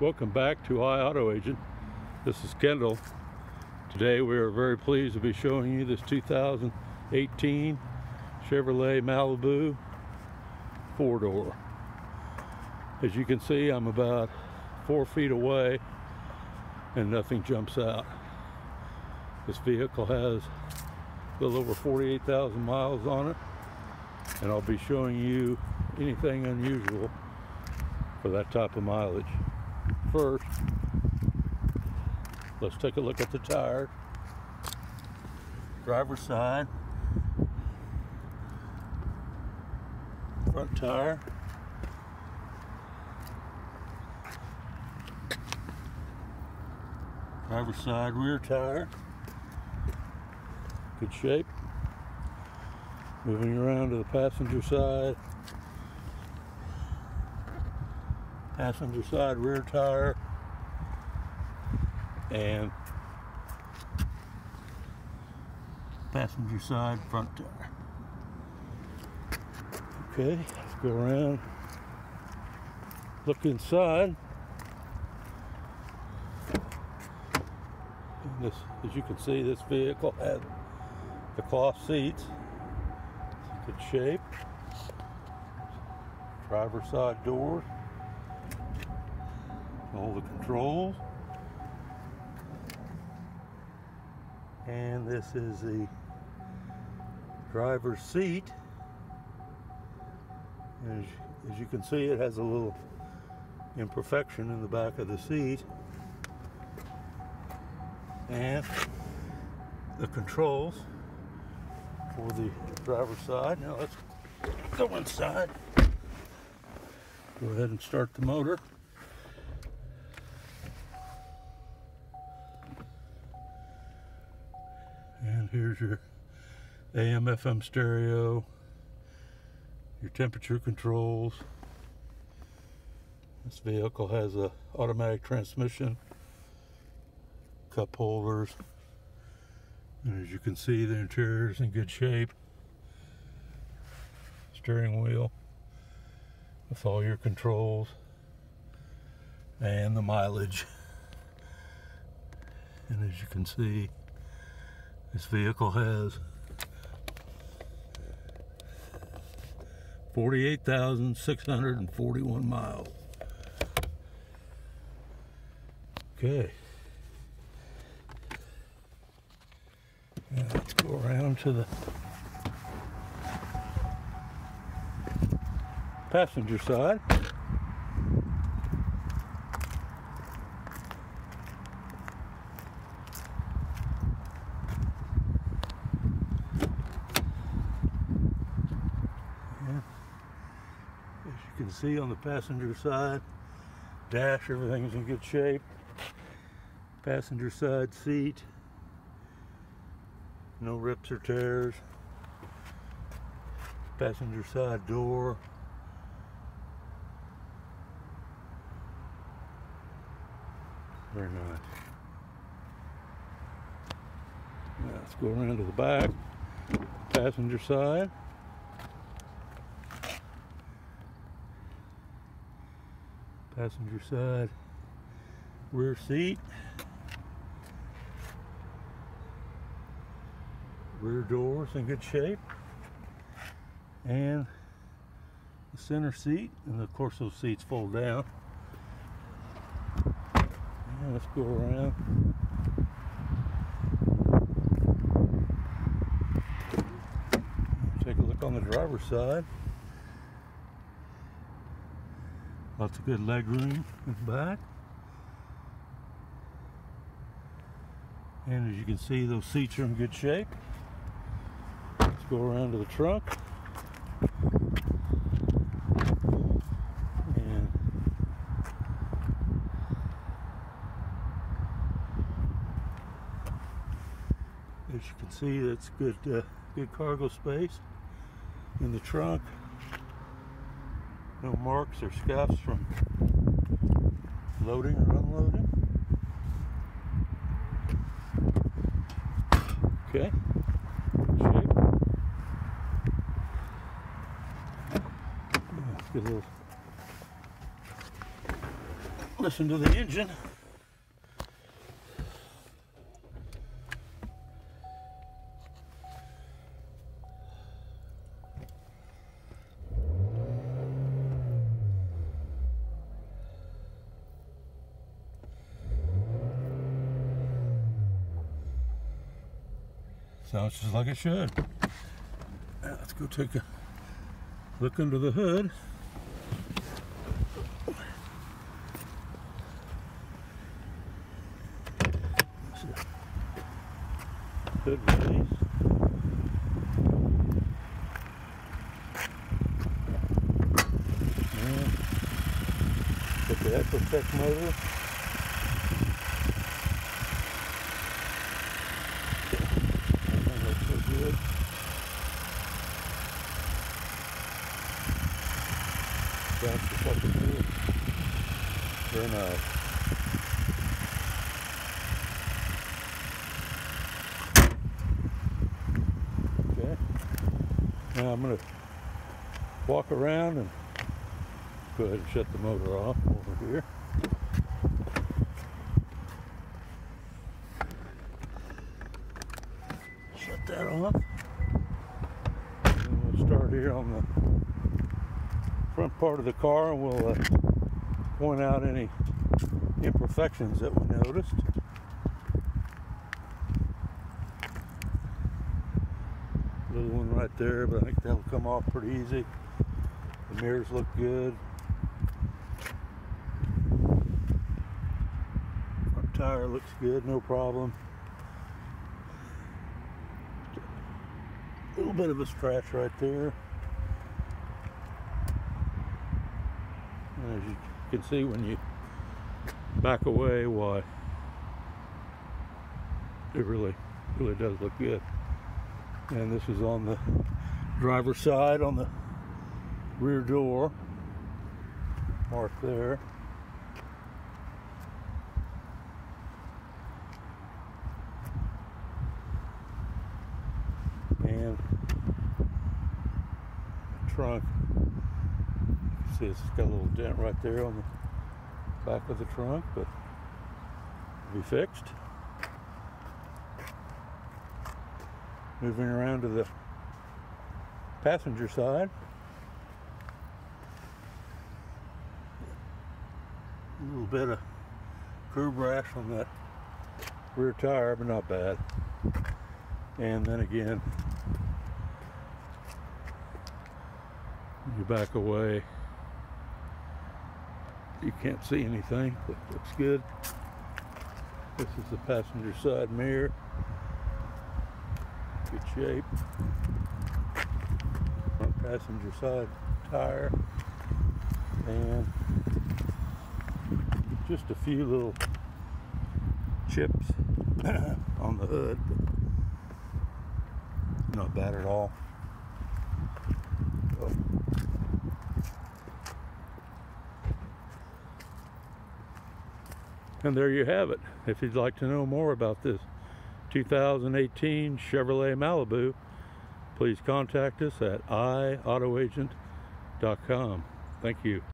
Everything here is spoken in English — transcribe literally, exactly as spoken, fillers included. Welcome back to iAutoAgent. This is Kendall. Today we are very pleased to be showing you this two thousand eighteen Chevrolet Malibu four-door. As you can see, I'm about four feet away and nothing jumps out. This vehicle has a little over forty-eight thousand miles on it, and I'll be showing you anything unusual for that type of mileage. First, let's take a look at the tire. Driver's side, front tire, driver's side rear tire, good shape. Moving around to the passenger side, passenger side rear tire, and passenger side front tire. Okay, let's go around, look inside. And this, as you can see, this vehicle had the cloth seats. It's in good shape. Driver's side door. All the controls, and this is the driver's seat. And as, as you can see, it has a little imperfection in the back of the seat, and the controls for the driver's side. Now let's go inside. Go ahead and start the motor. And here's your A M F M stereo, your temperature controls. This vehicle has a automatic transmission, cup holders, and as you can see, the interior is in good shape. Steering wheel with all your controls and the mileage. And as you can see, this vehicle has forty-eight thousand six hundred forty-one miles. Okay. Now let's go around to the passenger side. You can see on the passenger side dash, everything's in good shape. Passenger side seat, no rips or tears. Passenger side door, very nice. Now let's go around to the back passenger side. Passenger side rear seat, rear doors in good shape, and the center seat, and of course those seats fold down. And let's go around. Take a look on the driver's side. Lots of good leg room in the back. And as you can see, those seats are in good shape. Let's go around to the trunk. And as you can see, that's good, uh, good cargo space in the trunk. No marks or scuffs from loading or unloading. Okay. Shape. Let's get a little Listen to the engine. Sounds just like it should. Now let's go take a look under the hood. Hood release. Put the Ecotec motor. That's the fucking thing. Very nice. Now I'm going to walk around and go ahead and shut the motor off over here. Shut that off. And we'll start here on the front part of the car, and we'll uh, point out any imperfections that we noticed. Little one right there, but I think that'll come off pretty easy. The mirrors look good. Front tire looks good, no problem. A little bit of a scratch right there. And as you can see, when you back away, why, it really, really does look good. And this is on the driver's side, on the rear door, mark there. And the trunk, you see it's got a little dent right there on the back of the trunk, but it'll be fixed. Moving around to the passenger side. A little bit of curb rash on that rear tire, but not bad. And then again, you back away, you can't see anything, but it looks good. This is the passenger side mirror. Good shape. Front passenger side tire, and just a few little chips on the hood, but not bad at all. So, and there you have it. If you'd like to know more about this two thousand eighteen Chevrolet Malibu, please contact us at i auto agent dot com. Thank you.